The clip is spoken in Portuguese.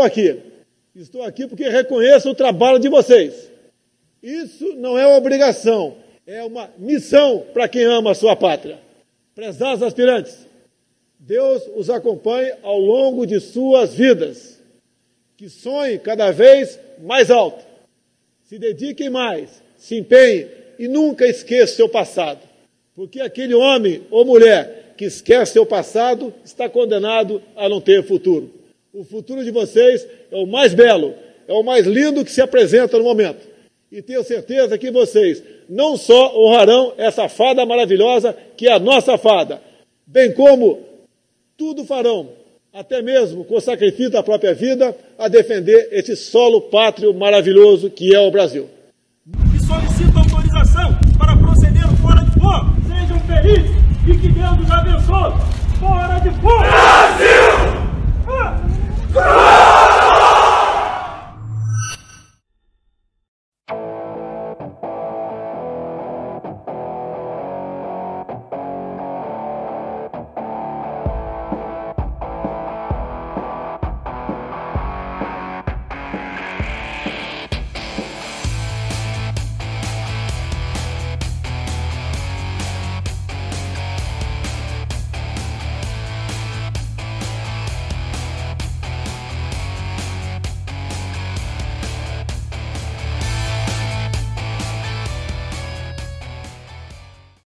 estou aqui. Estou aqui porque reconheço o trabalho de vocês. Isso não é uma obrigação, é uma missão para quem ama a sua pátria. Prezados aspirantes, Deus os acompanhe ao longo de suas vidas. Que sonhem cada vez mais alto. Se dediquem mais, se empenhem e nunca esqueçam seu passado. Porque aquele homem ou mulher que esquece seu passado está condenado a não ter futuro. O futuro de vocês é o mais belo, é o mais lindo que se apresenta no momento. E tenho certeza que vocês não só honrarão essa fada maravilhosa que é a nossa fada, bem como tudo farão, até mesmo com o sacrifício da própria vida, a defender esse solo pátrio maravilhoso que é o Brasil.